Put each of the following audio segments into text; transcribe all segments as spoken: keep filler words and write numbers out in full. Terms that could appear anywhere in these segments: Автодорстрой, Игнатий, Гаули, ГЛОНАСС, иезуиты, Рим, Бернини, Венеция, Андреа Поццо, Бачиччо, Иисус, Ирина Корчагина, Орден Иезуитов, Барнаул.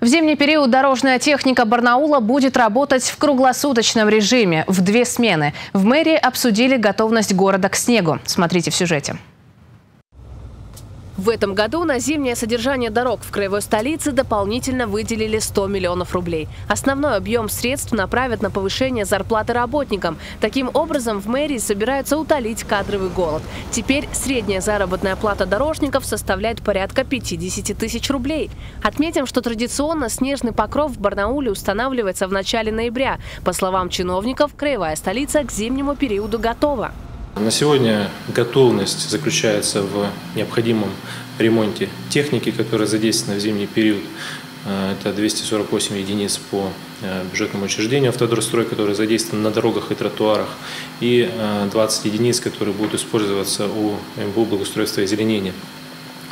В зимний период дорожная техника Барнаула будет работать в круглосуточном режиме, в две смены. В мэрии обсудили готовность города к снегу. Смотрите в сюжете. В этом году на зимнее содержание дорог в краевой столице дополнительно выделили сто миллионов рублей. Основной объем средств направят на повышение зарплаты работникам. Таким образом, в мэрии собираются утолить кадровый голод. Теперь средняя заработная плата дорожников составляет порядка пятидесяти тысяч рублей. Отметим, что традиционно снежный покров в Барнауле устанавливается в начале ноября. По словам чиновников, краевая столица к зимнему периоду готова. На сегодня готовность заключается в необходимом ремонте техники, которая задействована в зимний период. Это двести сорок восемь единиц по бюджетному учреждению «Автодорстрой», которые задействованы на дорогах и тротуарах, и двадцать единиц, которые будут использоваться у эм вэ о благоустройства и озеленения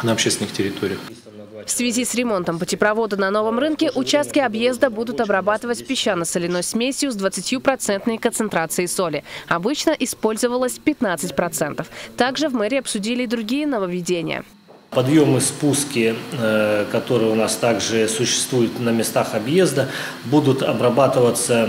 на общественных территориях. В связи с ремонтом путепровода на новом рынке участки объезда будут обрабатывать песчано-соляной смесью с двадцатью процентной концентрацией соли. Обычно использовалось пятнадцать процентов. Также в мэрии обсудили и другие нововведения. Подъемы, спуски, которые у нас также существуют на местах объезда, будут обрабатываться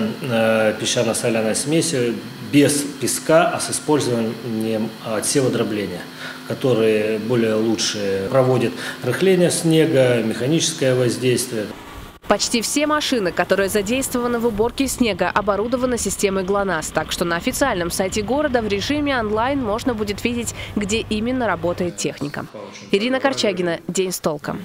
песчано-соляной смесью без песка, а с использованием отсева дробления, которые более лучше проводят рыхление снега, механическое воздействие. Почти все машины, которые задействованы в уборке снега, оборудованы системой ГЛОНАСС, так что на официальном сайте города в режиме онлайн можно будет видеть, где именно работает техника. Ирина Корчагина, «День с толком».